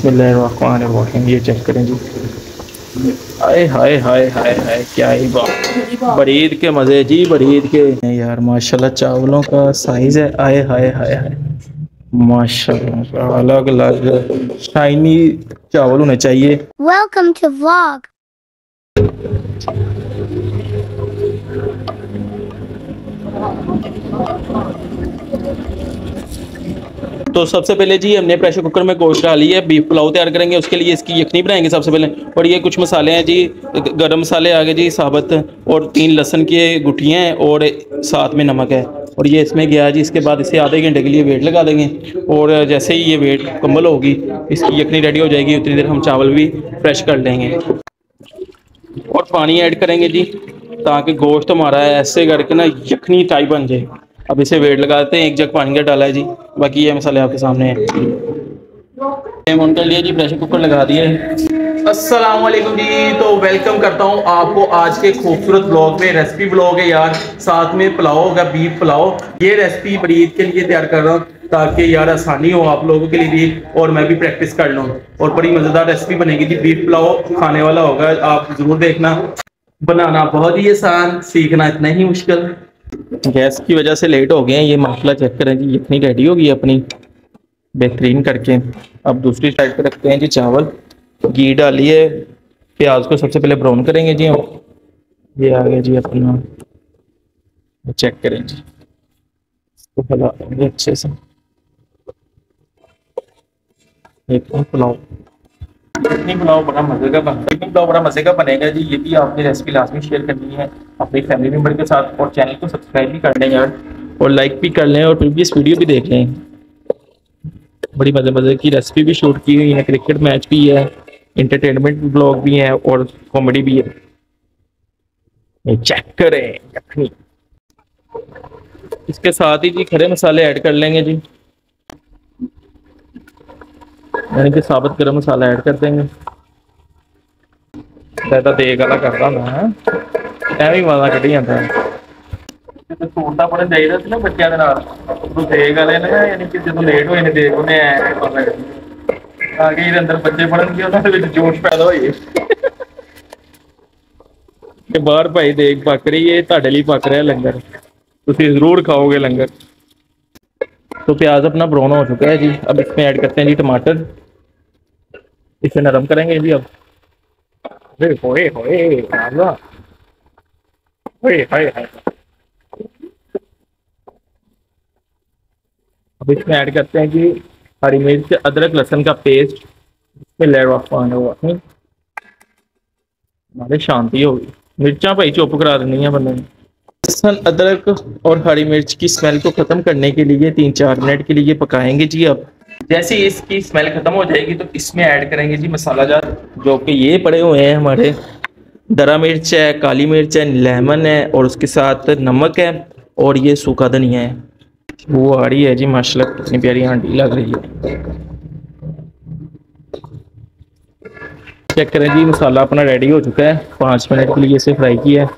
बिस्मिल्लाहिर्रहमानिर्रहीम। ये चेक करें जी, हाय हाय हाय हाय हाय, क्या ही बात, बरीद के मज़े जी, बरीद के। यार माशाल्लाह चावलों का साइज़ है, आए हाय हाय हाय माशाल्लाह, अलग अलग शाइनी चावल होने चाहिए। Welcome to vlog. तो सबसे पहले जी हमने प्रेशर कुकर में गोश्त डाली है, बीफ पुलाव तैयार करेंगे, उसके लिए इसकी यखनी बनाएंगे सबसे पहले। और ये कुछ मसाले हैं जी, गरम मसाले आ गए जी साबत, और 3 लहसुन की गुटियाँ हैं, और साथ में नमक है, और ये इसमें गया जी। इसके बाद इसे आधे घंटे के लिए वेट लगा देंगे, और जैसे ही ये वेट मुकम्मल होगी इसकी यखनी रेडी हो जाएगी, उतनी देर हम चावल भी फ्रेश कर लेंगे। और पानी ऐड करेंगे जी ताकि गोश्त हमारा ऐसे करके ना यखनी टाइप बन जाए। अब इसे वेट लगाते हैं, 1 जग पानी का डाला है जी, बाकी ये मसाले आपके सामने हैं। टाइम कर लिया जी, प्रेशर कुकर लगा दिए। अस्सलाम वालेकुम जी, तो वेलकम करता हूँ आपको आज के खूबसूरत ब्लॉग में। रेसिपी ब्लॉग है यार, साथ में पुलाव होगा, बीफ पुलाव। ये रेसिपी बरीद के लिए तैयार कर रहा हूँ ताकि यार आसानी हो आप लोगों के लिए भी, और मैं भी प्रैक्टिस कर लूँ। और बड़ी मज़ेदार रेसिपी बनेगी जी, बीफ पुलाव खाने वाला होगा, आप ज़रूर देखना। बनाना बहुत ही आसान, सीखना इतना ही मुश्किल। गैस की वजह से लेट हो गए हैं, ये मसाला चेक करें जी, इतनी रेडी होगी अपनी बेहतरीन करके। अब दूसरी साइड पे रखते हैं जी चावल, घी डालिए, प्याज को सबसे पहले ब्राउन करेंगे जी। ये आ गया जी अपना, चेक करें जी, इसको फैला देंगे अच्छे से। पुलाव बड़ा मजे का बनेगा जी। ये भी आपने रेसिपी लाजमी शेयर करनी है अपनी फैमिली मेम्बर के साथ, और चैनल को सब्सक्राइब भी कर लें यार, और लाइक भी कर लें, और प्रीवियस वीडियो भी देख लें। बड़ी मज़े की रेसिपी भी शूट की हुई है, क्रिकेट मैच भी है, इंटरटेनमेंट ब्लॉग भी है, और कॉमेडी भी है। चेक करें यखनी। इसके साथ ही जी खड़े मसाले ऐड कर लेंगे जी, यानी कि साबुत गरम मसाला ऐड कर देंगे। ज़्यादा देग वाला करता मैं, ऐवें ही मज़ा कटी जाता है। सूरता बड़ा चाहिए ना बच्चों के नाल, देग वाले ने यानी कि जो लेट होए ने देग उन्हें ऐ मज़ा कटी आगे ही अंदर बच्चे पढ़नगे, उन्होंने विच जोश पैदा होए कि बाहर भाई देग पक रही है, तुहाडे लई पक रहा लंगर, तुसीं ज़रूर खाओगे लंगर। तो प्याज अपना ब्राउन हो चुका है जी, अब इसमें ऐड करते हैं जी टमाटर, इसे नरम करेंगे जी। अब होए होए होए होए, अब इसमें ऐड करते हैं जी हरी मिर्च, अदरक लहसुन का पेस्ट, इसमें लेयर ऑफ पान होगा हमारे, शांति होगी। मिर्चा भाई चुप करा देनी है बंदे ने। लहसुन अदरक और हरी मिर्च की स्मेल को ख़त्म करने के लिए 3-4 मिनट के लिए पकाएंगे जी। अब जैसे ही इसकी स्मेल ख़त्म हो जाएगी तो इसमें ऐड करेंगे जी मसाला जार, जो कि ये पड़े हुए हैं हमारे, दरा मिर्च है, काली मिर्च है, लेमन है, और उसके साथ नमक है, और ये सूखा धनिया है। वो आ रही है जी माशाल्लाह, कितनी प्यारी हांडी लग रही है। चेक करें जी, मसाला अपना रेडी हो चुका है। 5 मिनट के लिए इसे फ्राई किया है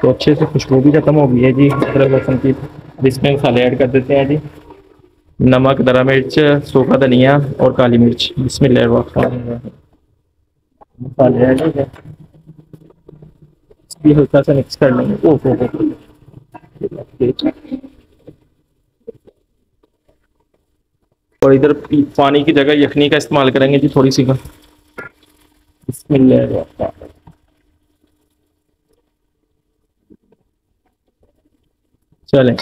तो अच्छे से खुशबू भी खत्म हो गई है जी अदरक लहसुन की। इसमें मसाले ऐड कर देते हैं जी, नमक, दरा मिर्च, सूखा धनिया और काली मिर्च। बिस्मिल्लाह, मसाले ऐड हो गए, इसकी हल्का सा मिक्स कर लेंगे। और इधर पानी की जगह यखनी का इस्तेमाल करेंगे जी, थोड़ी सी का। बिस्मिल्लाह, चलें।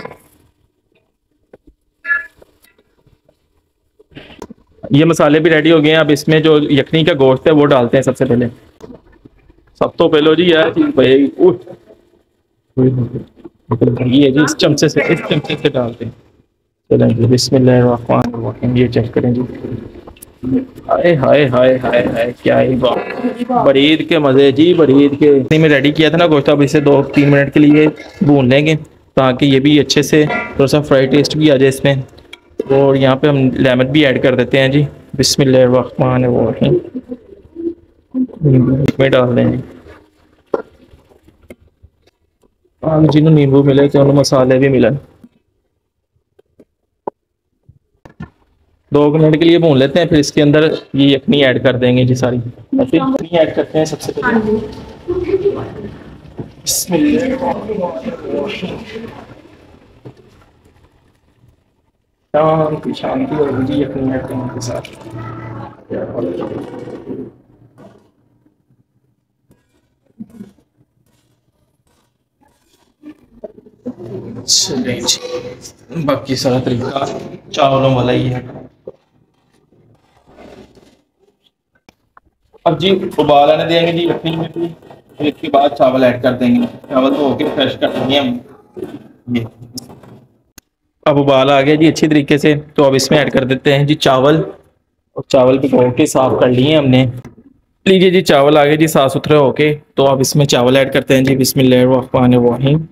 ये मसाले भी रेडी हो गए हैं। अब इसमें जो यखनी का गोश्त है वो डालते हैं सबसे पहले। सब तो पहले जी यार भाई, ये जी इस चमचे से डालते हैं। चलें जी, बिस्मिल्लाह। ये चेक करें जी, हाय हाय हाय हाय हाय, क्या ही बात, बरीद के मज़े जी, बरीद के। इसी में रेडी किया था ना गोश्त, अब इसे 2-3 मिनट के लिए भून लेंगे ताकि ये भी अच्छे से थोड़ा सा फ्राई टेस्ट भी आ जाए इसमें। और यहाँ पे हम लेमन भी ऐड कर देते हैं जी। बिस्मिल्लाहिर्रहमानिर्रहीम, इसमें डाल दें जी। जिन्होंने नींबू मिले तो उन्हें मसाले भी मिले। 2 मिनट के लिए भून लेते हैं, फिर इसके अंदर ये यखनी ऐड कर देंगे जी सारी। यखनी ऐड करते हैं सबसे पहले, शांति और जी यखनी ऐड करने के साथ। बाकी सारा तरीका चावलों वाला ही है। अब जी उबाल आने देंगे जी यखनी में भी, फिर इसके बाद चावल ऐड कर देंगे। चावल धो के फ्रेश कर देंगे हम। अब उबाल आ गया जी अच्छी तरीके से, तो अब इसमें ऐड कर देते हैं जी चावल। और चावल भिगो के साफ कर लिए हमने। लीजिए जी चावल आ गए जी साफ सुथरे होके, तो अब इसमें चावल ऐड करते हैं जी। बिस्मिल्लाहिर्रहमानिर्रहीम।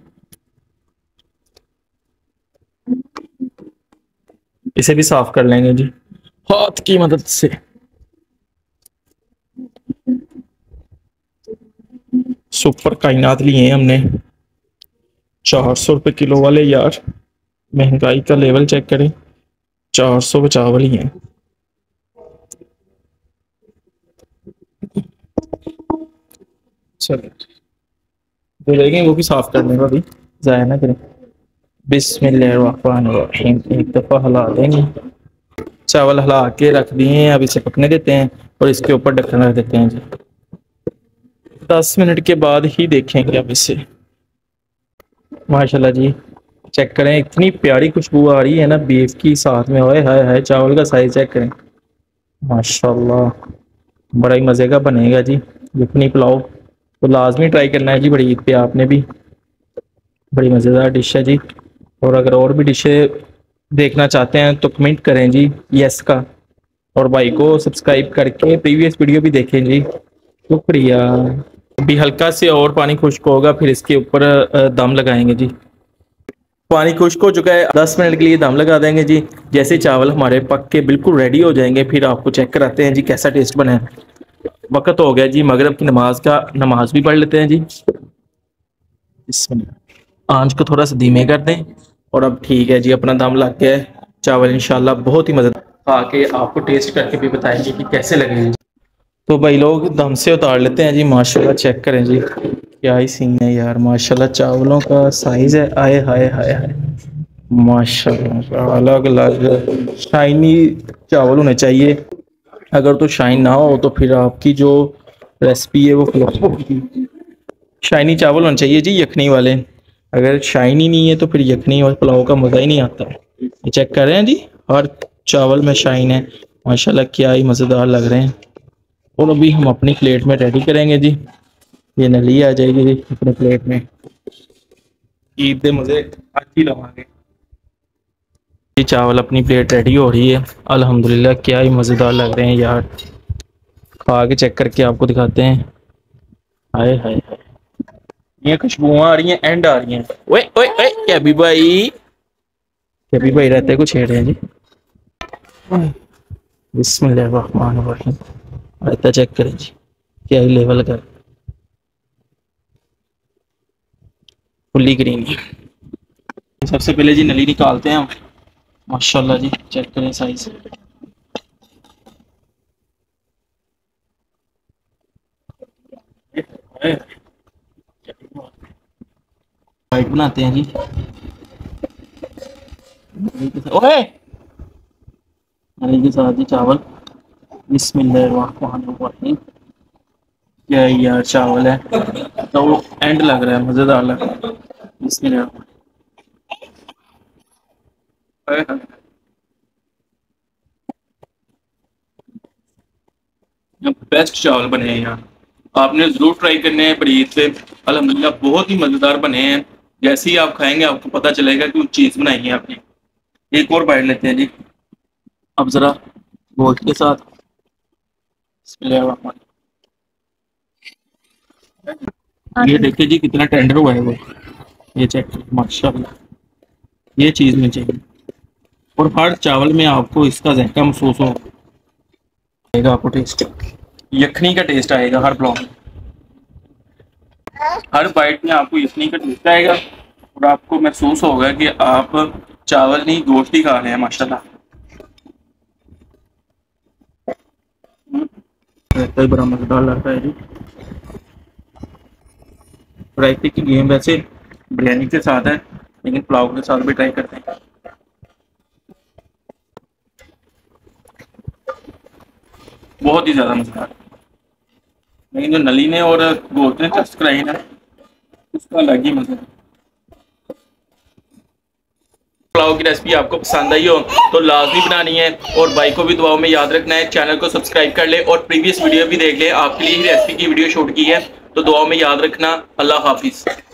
इसे भी साफ कर लेंगे जी हाथ की मदद से। सुपर कायनात लिए हैं हमने, 400 रुपये किलो वाले यार। महंगाई का लेवल चेक करें, 400 चावल ही हैं। चलो जो लेंगे वो भी साफ करने का भी जाया ना करें। बिस्मिल्लाहिर्रहमानिर्रहीम। एक दफ़ा हिला देंगे। चावल हिला के रख दिए हैं, अब इसे पकने देते हैं और इसके ऊपर ढक्कन रख देते हैं जी। 10 मिनट के बाद ही देखेंगे अब इसे। माशाल्लाह जी चेक करें, इतनी प्यारी खुशबू आ रही है ना बीफ की साथ में। ओए हाय हाय, चावल का साइज चेक करें, माशाल्लाह बड़ा ही मज़े का बनेगा जी यखनी पुलाव। तो लाजमी ट्राई करना है जी बड़ी ईद पे आपने भी, बड़ी मज़ेदार डिश है जी। और अगर और भी डिशें देखना चाहते हैं तो कमेंट करें जी यस का, और भाई को सब्सक्राइब करके प्रीवियस वीडियो भी देखें जी। शुक्रिया। अभी हल्का से और पानी खुश्क होगा, फिर इसके ऊपर दम लगाएंगे जी। पानी खुश्क हो चुका है, 10 मिनट के लिए दम लगा देंगे जी। जैसे चावल हमारे पक के बिल्कुल रेडी हो जाएंगे, फिर आपको चेक कराते हैं जी कैसा टेस्ट बना है। वक्त हो गया जी मगरिब की नमाज का, नमाज भी पढ़ लेते हैं जी। आंच को थोड़ा सा धीमे कर दें। और अब ठीक है जी अपना दम लग गया है। चावल इंशाल्लाह बहुत ही मज़ेदार आके आपको टेस्ट करके भी बताएंगे कि कैसे लगे। तो भाई लोग दम से उतार लेते हैं जी। माशाल्लाह चेक करें जी क्या ही सीन है यार, माशाल्लाह चावलों का साइज़ है। आए हाय हाय हाय, माशाल्लाह अलग अलग शाइनी चावल होने चाहिए। अगर तो शाइन ना हो तो फिर आपकी जो रेसिपी है वो फ्लॉप होगी। शाइनी चावल होने चाहिए जी यखनी वाले, अगर शाइनी नहीं है तो फिर यखनी और पुलाव का मज़ा ही नहीं आता। ये चेक कर रहे हैं जी हर चावल में शाइन है, माशाल्लाह क्या ही मज़ेदार लग रहे हैं। और अभी हम अपनी प्लेट में रेडी करेंगे जी। ये नली आ जाएगी जी अपने प्लेट में। ईद के मज़े आज ही लगाएंगे जी। चावल अपनी प्लेट रेडी हो रही है, अल्हम्दुलिल्लाह क्या ही मज़ेदार लग रहे हैं यार। खा के चेक करके आपको दिखाते हैं। हाय हाय, ये खुशबुआं आ रही हैं, एंड आ रही हैं। ओए ओए ओए, कैबी भाई रहते को छेड़ रहे हैं जी। बिस्मिल्लाहिर्रहमानिर्रहीम। रहता चेक करें जी क्या ही लेवल का, फुली ग्रीन। सबसे पहले जी नली निकालते हैं हम। माशाल्लाह जी चेक करें साइज, वाइट बनाते हैं जी। ओए के साथ जी चावल। बिस्मिल्लाहिर्रहमानिर्रहीम। क्या यार चावल है, तो वो एंड लग रहा है, मज़ेदार लग रहा है। बिस्मिल्लाह बेस्ट चावल बने हैं यार, आपने ज़रूर ट्राई करने हैं बड़ी ईद पे। अल्हम्दुलिल्लाह बहुत ही मज़ेदार बने हैं। जैसे ही आप खाएंगे आपको पता चलेगा कि वो चीज़ बनाई है आपने। एक और बाइट लेते हैं जी अब ज़रा गोल के साथ। ये देखिए जी कितना टेंडर हुआ है वो, ये चेक। माशाल्लाह ये चीज़ में चाहिए। और हर चावल में आपको इसका ज़ायका महसूस होगा, आपको टेस्ट यखनी का टेस्ट आएगा। हर ब्लॉक में हर बाइट में आपको यखनी का टेस्ट आएगा और आपको महसूस होगा कि आप चावल नहीं गोश्त ही खा रहे हैं। माशाल्लाह कई बार हमें डाल रखा है जी। वैरायटी की गेम वैसे बिरयानी के साथ है, लेकिन पुलाव के साथ भी ट्राई करते हैं। बहुत ही ज़्यादा मज़ेदार, लेकिन जो नली ने और गोश्त ने टच कराई ना, उसका अलग ही मज़ा है। पुलाव की रेसिपी आपको पसंद आई हो तो लाजमी बनानी है, और भाई को भी दुआओं में याद रखना है। चैनल को सब्सक्राइब कर ले और प्रीवियस वीडियो भी देख ले, आपके लिए ही रेसिपी की वीडियो शूट की है। तो दुआओं में याद रखना। अल्लाह हाफिज़।